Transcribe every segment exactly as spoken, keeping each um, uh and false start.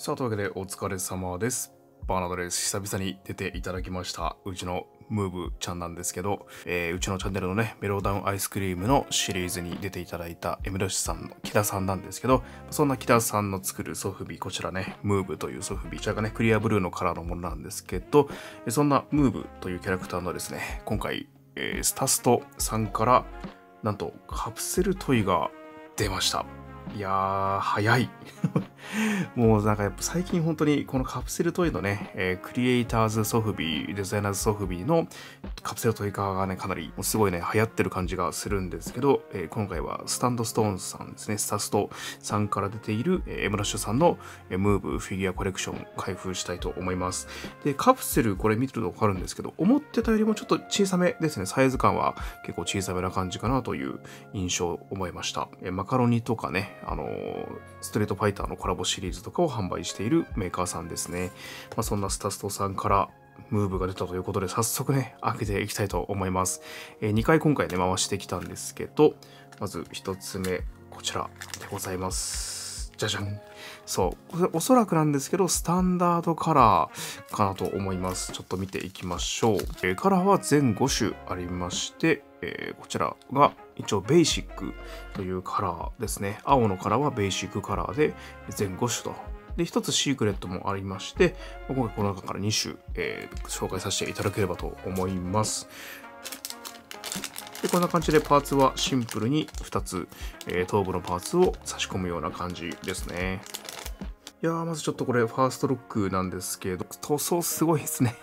さあ、というわけでお疲れ様です。バーナードです。久々に出ていただきました。うちのムーブちゃんなんですけど、えー、うちのチャンネルのね、メローダウンアイスクリームのシリーズに出ていただいた エム ダッシュさんの木田さんなんですけど、そんな木田さんの作るソフビ、こちらね、ムーブというソフビ、こちらがね、クリアブルーのカラーのものなんですけど、そんなムーブというキャラクターのですね、今回、えー、スタストさんから、なんとカプセルトイが出ました。いやー、早い。もうなんかやっぱ最近本当にこのカプセルトイのね、えー、クリエイターズソフビ、デザイナーズソフビのカプセルトイ化がね、かなりすごいね、流行ってる感じがするんですけど、えー、今回はスタンドストーンさんですね、スタストさんから出ている、えー、エム ダッシュさんの、えー、ムーブフィギュアコレクション開封したいと思います。で、カプセルこれ見てるとわかるんですけど、思ってたよりもちょっと小さめですね、サイズ感は結構小さめな感じかなという印象を思いました。えー、マカロニとかね、あのー、ストリートファイターのコラボシリーズとかを販売しているメーカーさんですね。まあ、そんなスタストさんからムーブが出たということで、早速ね、開けていきたいと思います。えー、にかい今回ね、回してきたんですけど、まずひとつめ、こちらでございます。じゃじゃん。そう、おそらくなんですけど、スタンダードカラーかなと思います。ちょっと見ていきましょう。えー、カラーは全ごしゅありまして、えー、こちらが一応ベーシックというカラーですね。青のカラーはベーシックカラーで全ごしゅと。で、ひとつシークレットもありまして、今回この中からにしゅ、えー、紹介させていただければと思います。で、こんな感じでパーツはシンプルにふたつ、えー、頭部のパーツを差し込むような感じですね。いやー、まずちょっとこれファーストロックなんですけど、塗装すごいですね。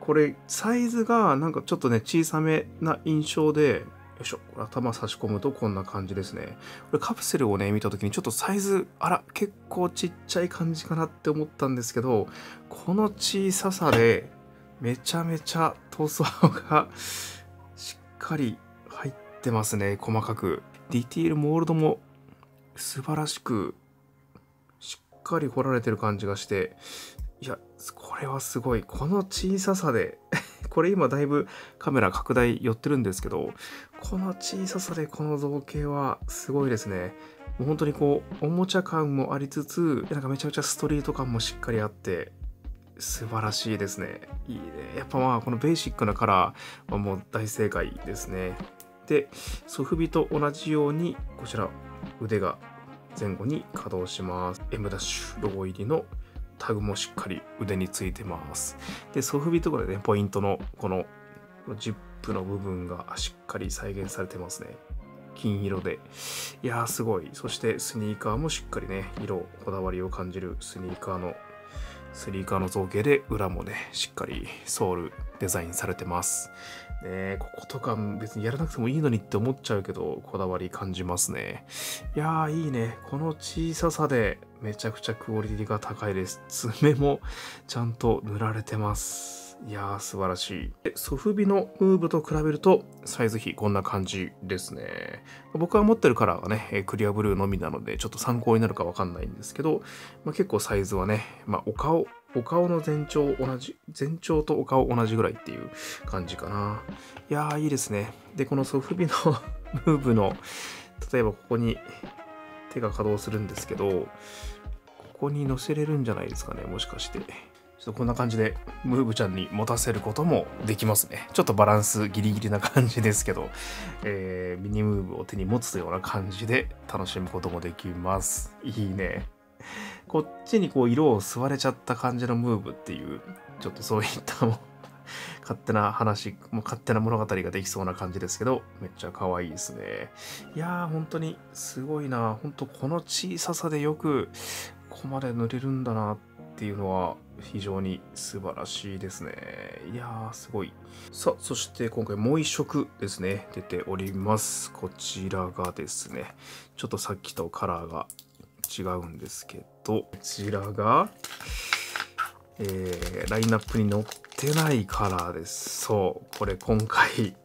これサイズがなんかちょっとね、小さめな印象で、よいしょ、頭差し込むとこんな感じですね。これカプセルをね、見た時にちょっとサイズ、あら、結構ちっちゃい感じかなって思ったんですけど、この小ささでめちゃめちゃ塗装がしっかり入ってますね、細かく。ディティール、モールドも素晴らしくしっかり彫られてる感じがして、いや、これはすごい。この小ささで、これ今だいぶカメラ拡大寄ってるんですけど、この小ささでこの造形はすごいですね。もう本当にこう、おもちゃ感もありつつ、なんかめちゃめちゃストリート感もしっかりあって、素晴らしいですね。いいね。やっぱまあ、このベーシックなカラーはもう大正解ですね。で、ソフビと同じように、こちら腕が前後に稼働します。エム ダッシュロゴ入りのタグもしっかり腕についてます。で、ソフビとかでね、ポイントのこのジップの部分がしっかり再現されてますね。金色で。いやー、すごい。そしてスニーカーもしっかりね、色、こだわりを感じるスニーカーの、スニーカーの造形で、裏もね、しっかりソールデザインされてます。ね、こことか別にやらなくてもいいのにって思っちゃうけど、こだわり感じますね。いやー、いいね。この小ささでめちゃくちゃクオリティが高いです。爪もちゃんと塗られてます。いやー、素晴らしい。で、ソフビのムーブと比べるとサイズ比こんな感じですね。僕が持ってるカラーがね、クリアブルーのみなのでちょっと参考になるかわかんないんですけど、まあ、結構サイズはね、まあ、お顔、お顔の全長同じ、全長とお顔同じぐらいっていう感じかな。いやー、いいですね。で、このソフビのムーブの、例えばここに手が稼働するんですけど、ここに乗せれるんじゃないですかね、もしかして。ちょっとこんな感じでムーブちゃんに持たせることもできますね。ちょっとバランスギリギリな感じですけど、えー、ミニムーブを手に持つような感じで楽しむこともできます。いいね。こっちにこう色を吸われちゃった感じのムーブっていう、ちょっとそういったも勝手な話、もう勝手な物語ができそうな感じですけど、めっちゃ可愛いですね。いやー、本当にすごいな。本当この小ささでよくここまで塗れるんだなっていうのは、非常に素晴らしいですね。いやー、すごい。さあ、そして今回もう一色ですね、出ております。こちらがですね、ちょっとさっきとカラーが違うんですけど、こちらが、えー、ラインナップに載ってないカラーです。そう、これ今回、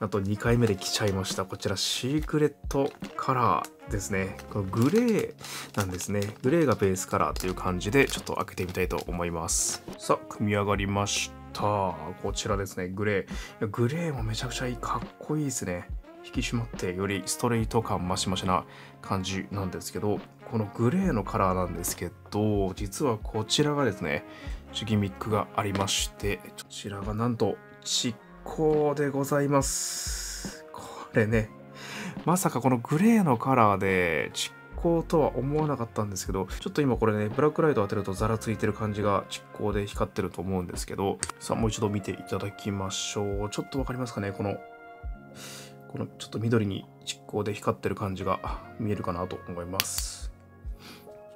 あとにかいめで来ちゃいました。こちらシークレットカラーですね。このグレーなんですね。グレーがベースカラーという感じで、ちょっと開けてみたいと思います。さあ、組み上がりました。こちらですね、グレー。いや、グレーもめちゃくちゃいい、かっこいいですね。引き締まってよりストレート感マシマシな感じなんですけど、このグレーのカラーなんですけど、実はこちらがですねちょっとギミックがありまして、こちらがなんと蓄光でございます。これね、まさかこのグレーのカラーで蓄光とは思わなかったんですけど、ちょっと今これねブラックライト当てるとザラついてる感じが蓄光で光ってると思うんですけど、さあもう一度見ていただきましょう。ちょっと分かりますかね、このこのちょっと緑に蓄光で光ってる感じが見えるかなと思います。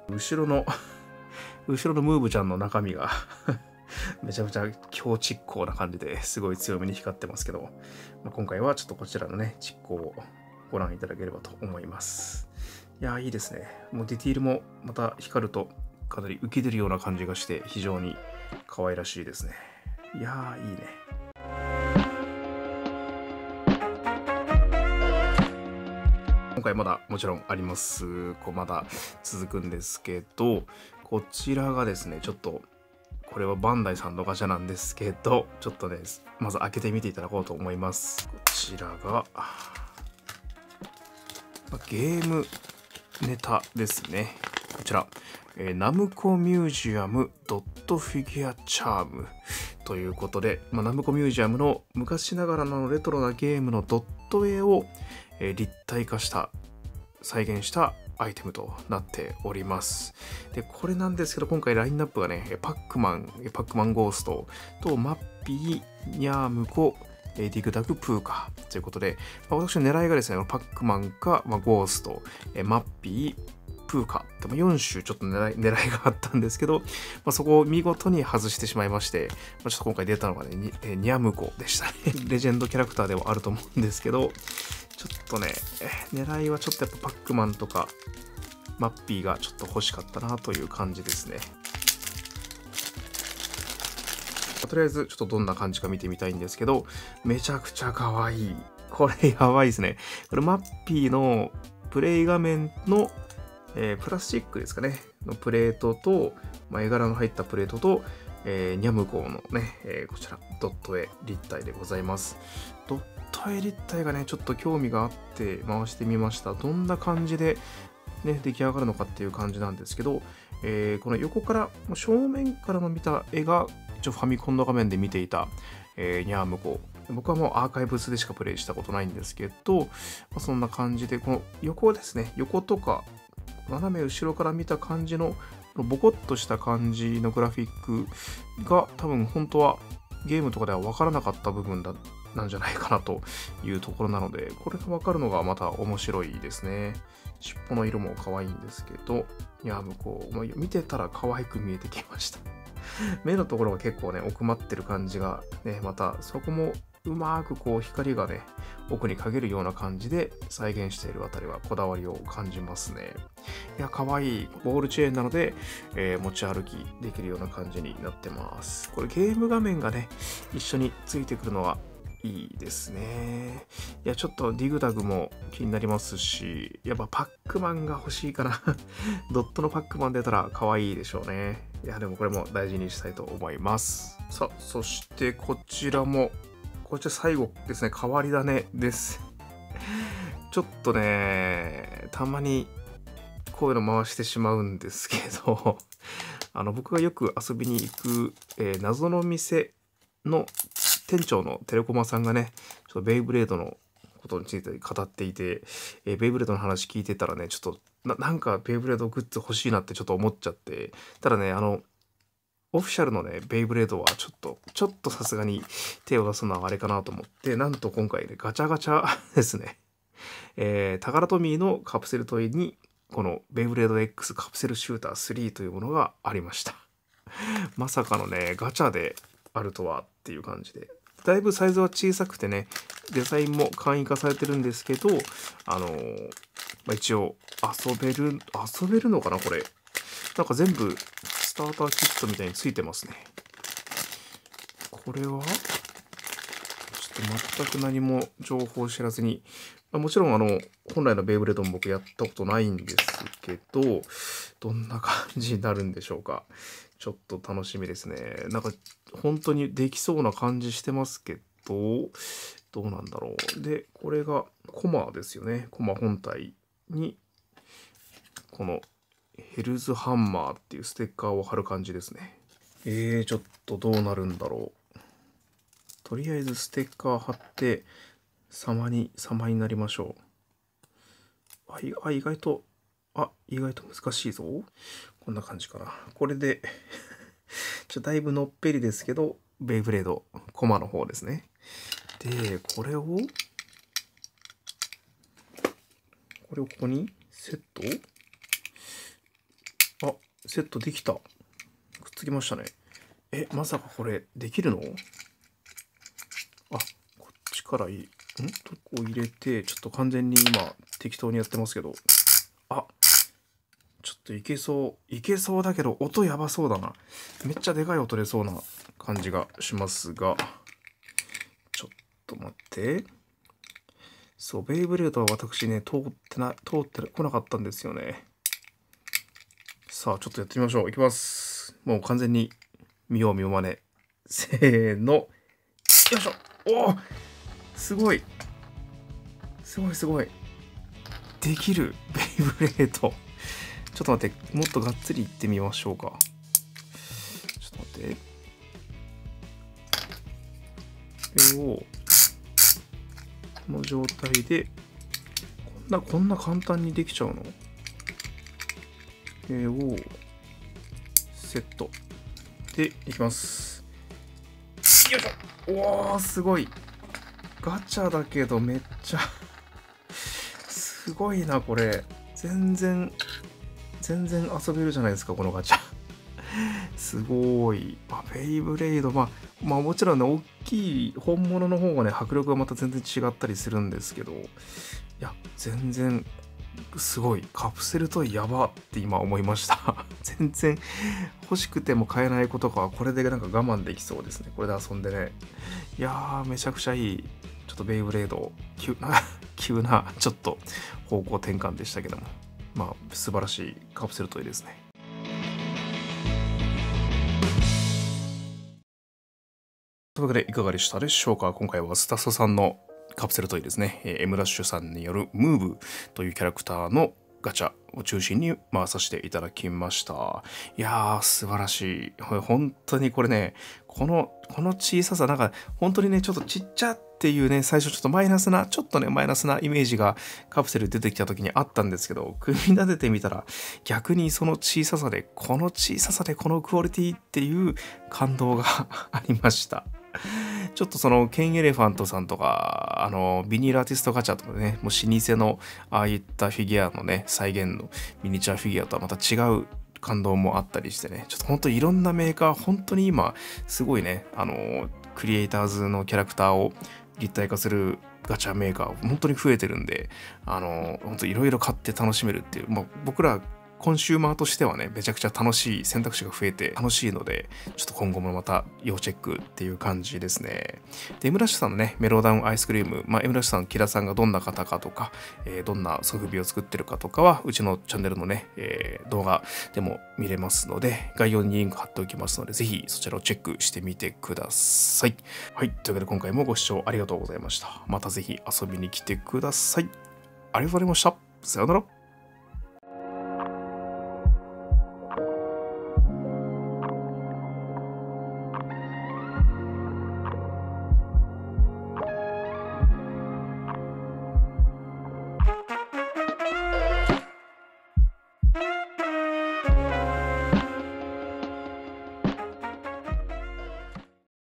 後ろの後ろのムーブちゃんの中身がめちゃめちゃ強蓄光な感じですごい強めに光ってますけど、まあ、今回はちょっとこちらのね蓄光をご覧いただければと思います。いやーいいですね。もうディティールもまた光るとかなり浮き出るような感じがして非常に可愛らしいですね。いやーいいね。今回まだもちろんあります。こうまだ続くんですけど、こちらがですね、ちょっと、これはバンダイさんのガチャなんですけど、ちょっとね、まず開けてみていただこうと思います。こちらが、ゲームネタですね。こちら、えー、ナムコミュージアムドットフィギュアチャームということで、まあ、ナムコミュージアムの昔ながらのレトロなゲームのドット絵を立体化した再現したアイテムとなっております。でこれなんですけど、今回ラインナップがねパックマンパックマンゴーストとマッピーニャームコディグダグプーカということで、まあ、私の狙いがですねパックマンか、まあ、ゴーストマッピープーカってよん種ちょっと狙い、狙いがあったんですけど、まあ、そこを見事に外してしまいまして、まあ、ちょっと今回出たのがねに、えー、ニャムコでしたね。レジェンドキャラクターではあると思うんですけど、ちょっとね狙いはちょっとやっぱパックマンとかマッピーがちょっと欲しかったなという感じですね。とりあえずちょっとどんな感じか見てみたいんですけど、めちゃくちゃ可愛い。これやばいですね。これマッピーのプレイ画面のえー、プラスチックですかねのプレートと、まあ、絵柄の入ったプレートと、えー、ニャムコのね、えー、こちらドット絵立体でございます。ドット絵立体がねちょっと興味があって回してみました。どんな感じで、ね、出来上がるのかっていう感じなんですけど、えー、この横から正面からの見た絵が一応ファミコンの画面で見ていた、えー、ニャムコ。僕はもうアーカイブスでしかプレイしたことないんですけど、まあ、そんな感じでこの横ですね、横とか斜め後ろから見た感じのボコッとした感じのグラフィックが多分本当はゲームとかでは分からなかった部分だなんじゃないかなというところなので、これが分かるのがまた面白いですね。尻尾の色も可愛いんですけど、いや向こう見てたら可愛く見えてきました。目のところが結構ね奥まってる感じがね、またそこもうまくこう光がね奥に陰るような感じで再現しているあたりはこだわりを感じますね。いや可愛い。ボールチェーンなので、えー、持ち歩きできるような感じになってます。これゲーム画面がね一緒についてくるのはいいですね。いやちょっとディグダグも気になりますし、やっぱパックマンが欲しいかな。ドットのパックマン出たら可愛いでしょうね。いやでもこれも大事にしたいと思います。さあそしてこちらもこちら最後ですね、変わり種です。ちょっとね、たまにこういうの回してしまうんですけど、あの僕がよく遊びに行く、えー、謎の店の店長のテレコマさんがね、ちょっとベイブレードのことについて語っていて、えー、ベイブレードの話聞いてたらね、ちょっと な, なんかベイブレードグッズ欲しいなってちょっと思っちゃって、ただね、あの、オフィシャルのね、ベイブレードはちょっと、ちょっとさすがに手を出すのはあれかなと思って、なんと今回ね、ガチャガチャですね。えー、タカラトミーのカプセルトイに、このベイブレード X カプセルシュータースリーというものがありました。まさかのね、ガチャであるとはっていう感じで。だいぶサイズは小さくてね、デザインも簡易化されてるんですけど、あのー、まあ、一応遊べる、遊べるのかな、これ。なんか全部、スターターキットみたいについてますね。これはちょっと全く何も情報を知らずに、まあ、もちろんあの本来のベイブレードも僕やったことないんですけど、どんな感じになるんでしょうか。ちょっと楽しみですね。なんか本当にできそうな感じしてますけど、どうなんだろう。で、これがコマですよね。コマ本体に、このヘルズハンマーっていうステッカーを貼る感じですね。えー、ちょっとどうなるんだろう。とりあえずステッカー貼って、様に、様になりましょう。あ、い、あ、意外と、あ、意外と難しいぞ。こんな感じかな。これで、ちょ、だいぶのっぺりですけど、ベイブレード、コマの方ですね。で、これを、これをここにセット？あ、セットできた。くっつきましたね。え、まさかこれ、できるの？あ、こっちからいい。ん？こう入れて、ちょっと完全に今、適当にやってますけど。あ、ちょっといけそう。いけそうだけど、音やばそうだな。めっちゃでかい音出そうな感じがしますが、ちょっと待って。そう、ベイブレードは私ね、通ってな、通ってこなかったんですよね。さあ、ちょっとやってみましょう。いきます。もう完全に見よう見まね。せーの。よいしょ。おお、すごい。すごいすごい。できる、ベイブレード。ちょっと待って、もっとがっつりいってみましょうか。ちょっと待って。これを、この状態で、こんな、こんな簡単にできちゃうの？これを、セット。で、いきます。よいしょ！おー、すごい。ガチャだけどめっちゃ、すごいな、これ。全然。全然遊べるじゃないですか、このガチャ。すごい。まあ、ベイブレード、まあ、まあ、もちろんね、大きい本物の方がね、迫力がまた全然違ったりするんですけど、いや、全然、すごい。カプセルトイやばって今思いました。全然、欲しくても買えない子とかは、これでなんか我慢できそうですね。これで遊んでね。いやー、めちゃくちゃいい。ちょっとベイブレード、急な、急な、ちょっと方向転換でしたけども。まあ、素晴らしいカプセルトイですね。というわけでいかがでしたでしょうか。今回はスタッソさんのカプセルトイですね。Mラッシュさんによるムーブというキャラクターのガチャを中心に回させていただきました。いやー、素晴らしい。本当にこれね、この、この小ささ、なんか本当にね、ちょっとちっちゃっていうね、最初ちょっとマイナスな、ちょっとね、マイナスなイメージがカプセル出てきた時にあったんですけど、組み立ててみたら逆にその小ささで、この小ささでこのクオリティっていう感動がありました。ちょっとそのケンエレファントさんとか、あのビニールアーティストガチャとかね、もう老舗のああいったフィギュアのね、再現のミニチュアフィギュアとはまた違う感動もあったりしてね、ちょっと本当にいろんなメーカー、本当に今すごいね、あのクリエイターズのキャラクターを立体化するガチャメーカー本当に増えてるんで、あの本当いろいろ買って楽しめるっていう、まあ、僕らコンシューマーとしてはね、めちゃくちゃ楽しい選択肢が増えて楽しいので、ちょっと今後もまた要チェックっていう感じですね。で、Mラッシュさんのね、メローダウンアイスクリーム、まあ、Mラッシュさん、キラさんがどんな方かとか、えー、どんなソフビを作ってるかとかは、うちのチャンネルのね、えー、動画でも見れますので、概要にリンク貼っておきますので、ぜひそちらをチェックしてみてください。はい、というわけで今回もご視聴ありがとうございました。またぜひ遊びに来てください。ありがとうございました。さようなら。